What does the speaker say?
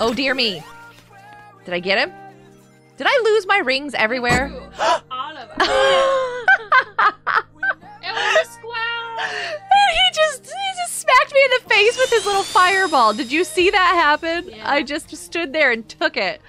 Oh, dear me. Did I get him? Did I lose my rings everywhere? Oliver. It was a squirrel. He just smacked me in the face with his little fireball. Did you see that happen? Yeah. I just stood there and took it.